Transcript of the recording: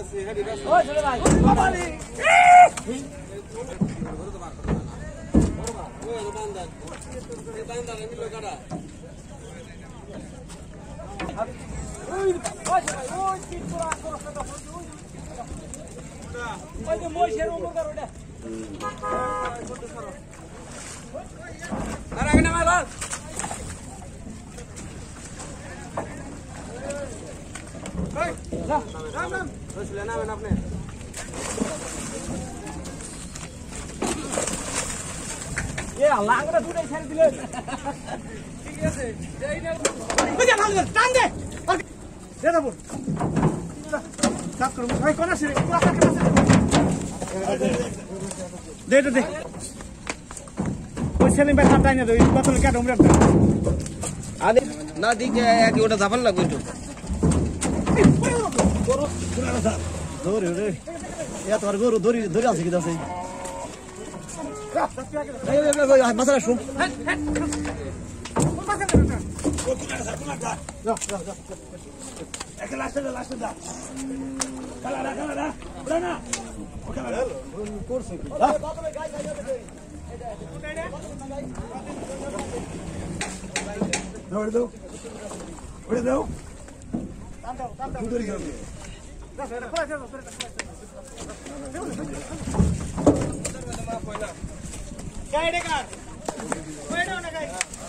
هذا لا لا لا لا لا لا لا لا لا لا دوري دوري يا ترى دوري دوري دوري على كده زي لا لا لا لا لا لا لا لا